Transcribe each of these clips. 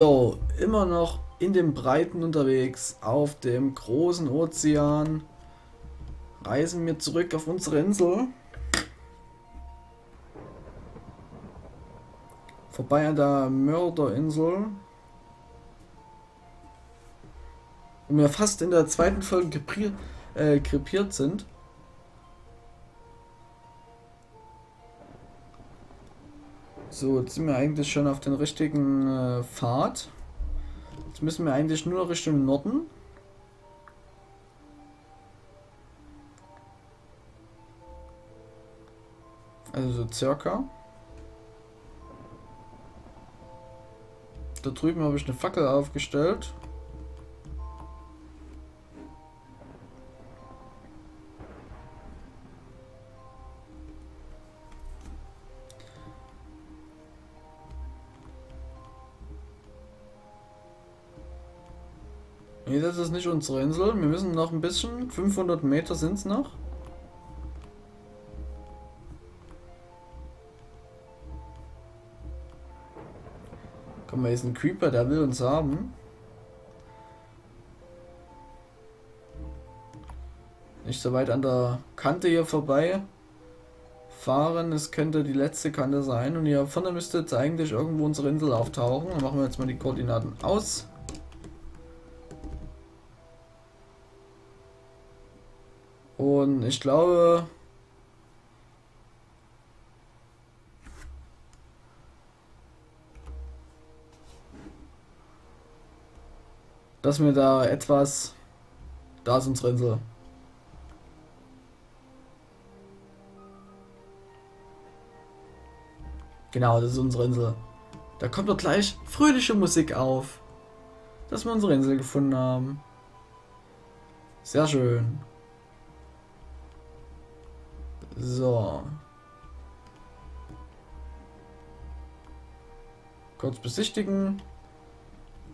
So, immer noch in den Breiten unterwegs, auf dem großen Ozean, reisen wir zurück auf unsere Insel, vorbei an der Mörderinsel, wo wir fast in der zweiten Folge krepiert sind. So, jetzt sind wir eigentlich schon auf den richtigen Pfad. Jetzt müssen wir eigentlich nur Richtung Norden. Also so circa. Da drüben habe ich eine Fackel aufgestellt. Nee, das ist nicht unsere Insel. Wir müssen noch ein bisschen. 500 Meter sind es noch. Komm, hier ist ein Creeper, der will uns haben. Nicht so weit an der Kante hier vorbei fahren. Es könnte die letzte Kante sein. Und hier vorne müsste jetzt eigentlich irgendwo unsere Insel auftauchen. Dann machen wir jetzt mal die Koordinaten aus. Und ich glaube, dass mir da etwas, da ist unsere Insel. Genau, das ist unsere Insel. Da kommt doch gleich fröhliche Musik auf, dass wir unsere Insel gefunden haben. Sehr schön. So. Kurz besichtigen.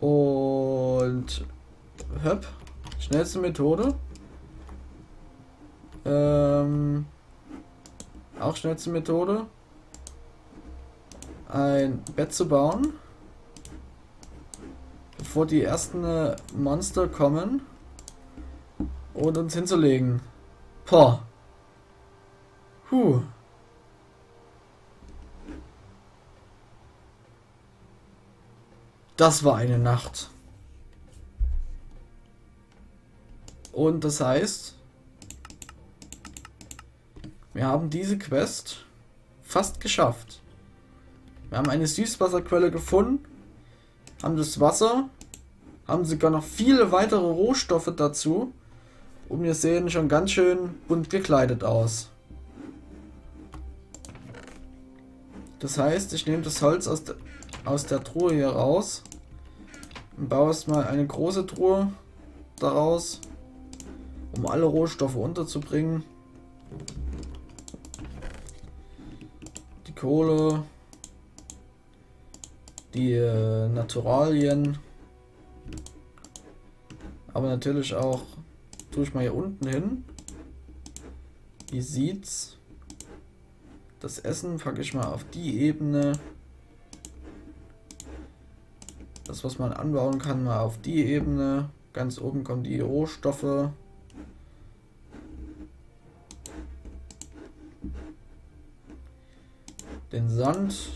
Und höpp. Schnellste Methode. Auch schnellste Methode. Ein Bett zu bauen. Bevor die ersten Monster kommen. Und uns hinzulegen. Poh. Puh. Das war eine Nacht. Und das heißt, wir haben diese Quest fast geschafft. Wir haben eine Süßwasserquelle gefunden, haben das Wasser, haben sogar noch viele weitere Rohstoffe dazu. Und wir sehen schon ganz schön bunt gekleidet aus. Das heißt, ich nehme das Holz aus der Truhe hier raus und baue erstmal eine große Truhe daraus, um alle Rohstoffe unterzubringen. Die Kohle, die Naturalien, aber natürlich auch, tue ich mal hier unten hin. Ihr seht's. Das Essen packe ich mal auf die Ebene. Das, was man anbauen kann, mal auf die Ebene. Ganz oben kommen die Rohstoffe. Den Sand,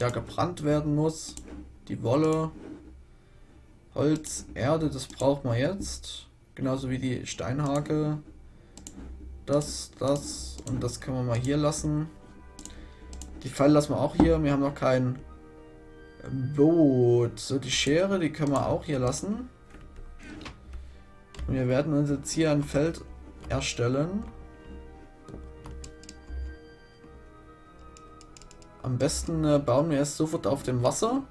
der gebrannt werden muss. Die Wolle. Holz, Erde, das braucht man jetzt. Genauso wie die Steinhake. Das und das können wir mal hier lassen. Die Pfeile lassen wir auch hier. Wir haben noch kein Boot. So, die Schere, die können wir auch hier lassen. Und wir werden uns jetzt hier ein Feld erstellen. Am besten bauen wir es sofort auf dem Wasser.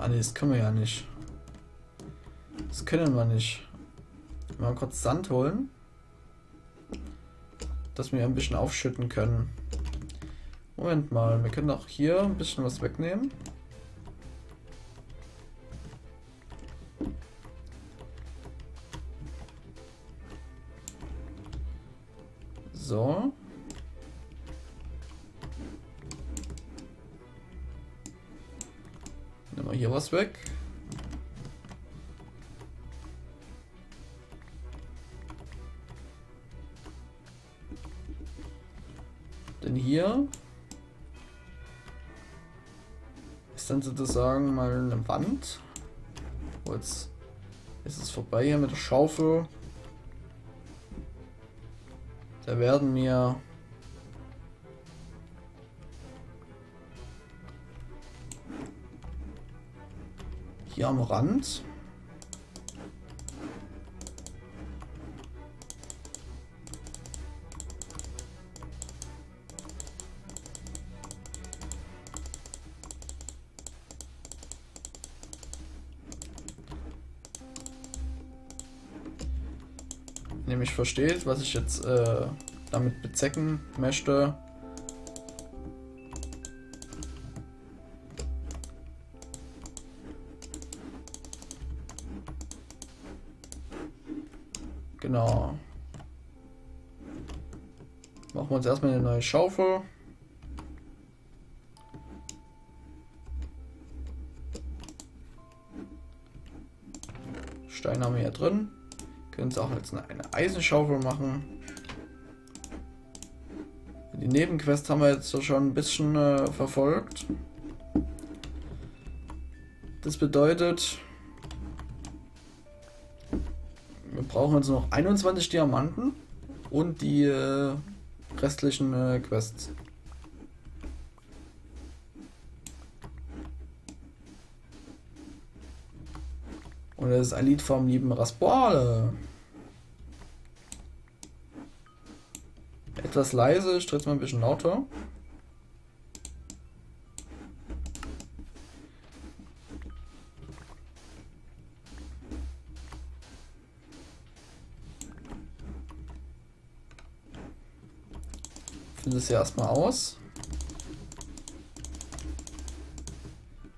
Ah ne, das können wir ja nicht. Das können wir nicht. Mal kurz Sand holen. Dass wir ein bisschen aufschütten können. Moment mal, wir können auch hier ein bisschen was wegnehmen. So. Nehmen wir hier was weg. Denn hier ist dann sozusagen mal eine Wand. Oh, jetzt ist es vorbei hier mit der Schaufel. Da werden mir hier am Rand nämlich versteht, was ich jetzt damit bezwecken möchte. Genau. Machen wir uns erstmal eine neue Schaufel. Stein haben wir hier drin. Können es auch jetzt eine Eisenschaufel machen. Die Nebenquest haben wir jetzt so schon ein bisschen verfolgt. Das bedeutet, wir brauchen jetzt noch 21 Diamanten und die restlichen Quests. Und das ist ein Lied vom lieben Raspuale. Etwas leise, ich drehe es mal ein bisschen lauter. Ich finde das hier erstmal aus.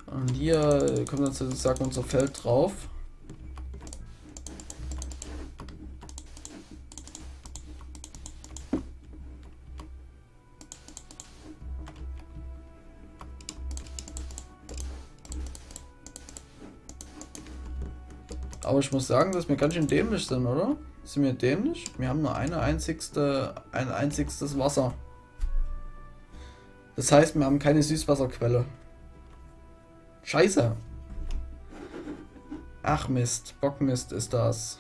Und hier kommt jetzt sozusagen unser Feld drauf. Aber ich muss sagen, dass wir ganz schön dämlich sind, oder? Sind wir dämlich? Wir haben nur ein einziges Wasser. Das heißt, wir haben keine Süßwasserquelle. Scheiße! Ach Mist, Bockmist ist das.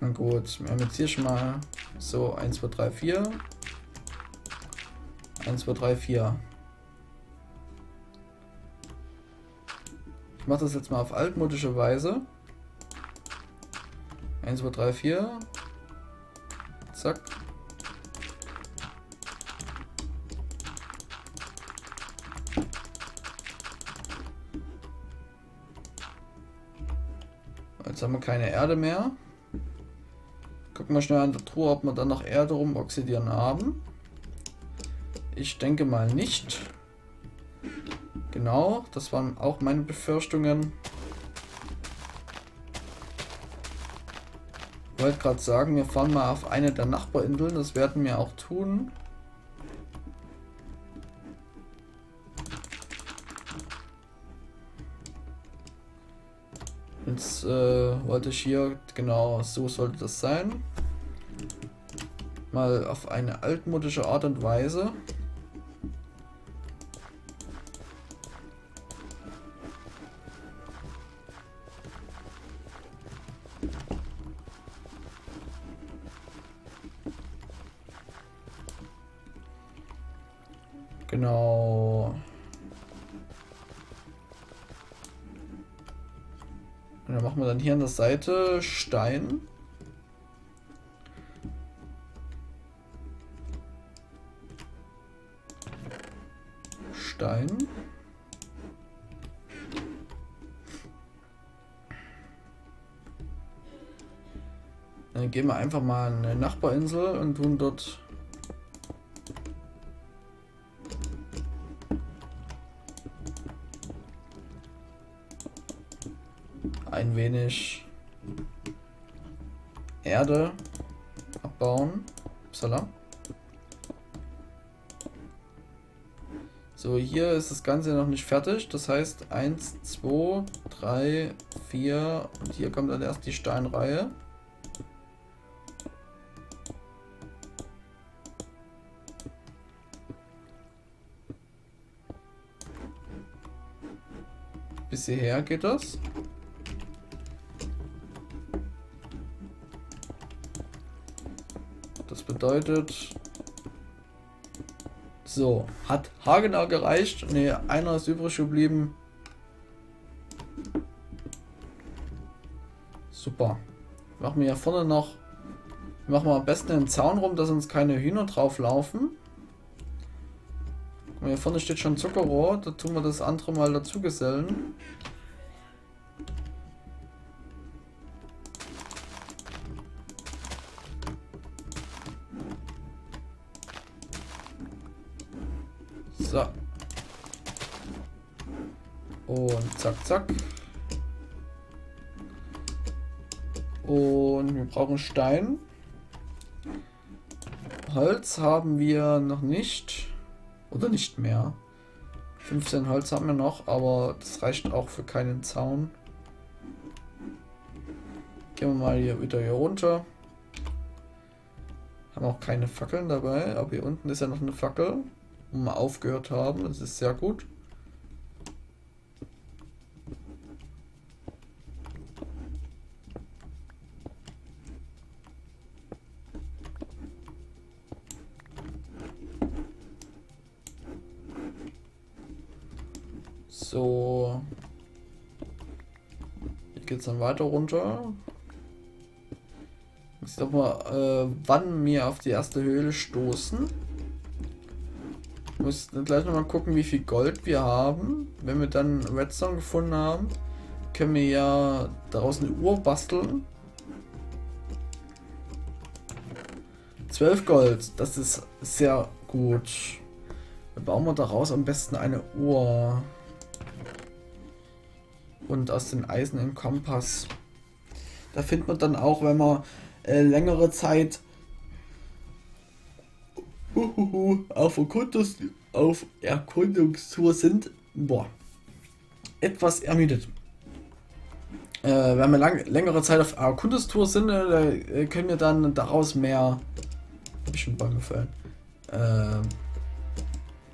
Na gut, wir haben jetzt hier schon mal so 1, 2, 3, 4. 1, 2, 3, 4. Ich mache das jetzt mal auf altmodische Weise. 1, 2, 3, 4. Zack. Jetzt haben wir keine Erde mehr. Gucken wir schnell an der Truhe, ob wir dann noch Erde rum oxidieren haben. Ich denke mal nicht. Genau, das waren auch meine Befürchtungen. Ich wollte gerade sagen, wir fahren mal auf eine der Nachbarinseln, das werden wir auch tun. Jetzt wollte ich hier, genau so sollte das sein, mal auf eine altmodische Art und Weise. Genau. Und dann machen wir dann hier an der Seite Stein. Stein. Dann gehen wir einfach mal an eine Nachbarinsel und tun dort ein wenig Erde abbauen. Upsala. So, hier ist das Ganze noch nicht fertig. Das heißt 1, 2, 3, 4 und hier kommt dann erst die Steinreihe. Bis hierher geht das. Das bedeutet... So, hat haargenau gereicht. Ne, einer ist übrig geblieben. Super. Machen wir hier vorne noch... Machen wir am besten den Zaun rum, dass uns keine Hühner drauf laufen. Hier vorne steht schon Zuckerrohr, da tun wir das andere mal dazu gesellen. So. Und zack, zack. Und wir brauchen Stein. Holz haben wir noch nicht. Oder nicht mehr. 15 Holz haben wir noch, aber das reicht auch für keinen Zaun. Gehen wir mal hier wieder hier runter. Haben auch keine Fackeln dabei, aber hier unten ist ja noch eine Fackel, wo wir aufgehört haben. Das ist sehr gut. So, hier geht es dann weiter runter. Ich sag mal, wann wir auf die erste Höhle stoßen. Ich muss dann gleich nochmal gucken, wie viel Gold wir haben. Wenn wir dann Redstone gefunden haben, können wir ja daraus eine Uhr basteln. 12 Gold, das ist sehr gut. Dann bauen wir daraus am besten eine Uhr. Und aus den Eisen im Kompass. Da findet man dann auch, wenn man längere Zeit auf Erkundungstour sind, etwas ermüdet. Wenn wir längere Zeit auf Erkundungstour sind, können wir dann daraus mehr, hab ich schon Bäume gefallen,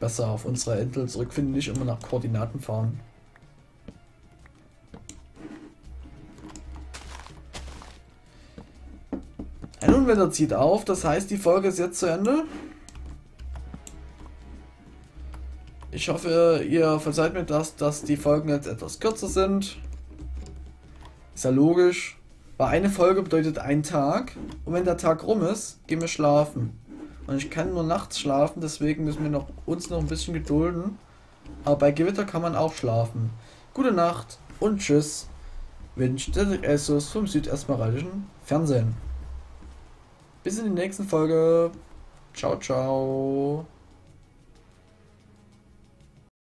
besser auf unsere Insel zurückfinden, nicht immer nach Koordinaten fahren. Ein Unwetter zieht auf, das heißt, die Folge ist jetzt zu Ende. Ich hoffe, ihr verzeiht mir das, dass die Folgen jetzt etwas kürzer sind. Ist ja logisch, weil eine Folge bedeutet ein Tag und wenn der Tag rum ist, gehen wir schlafen. Und ich kann nur nachts schlafen, deswegen müssen wir uns noch ein bisschen gedulden. Aber bei Gewitter kann man auch schlafen. Gute Nacht und tschüss, wünscht der Essus vom Süd Esmeraldischen Fernsehen. Bis in die nächsten Folge. Ciao, ciao.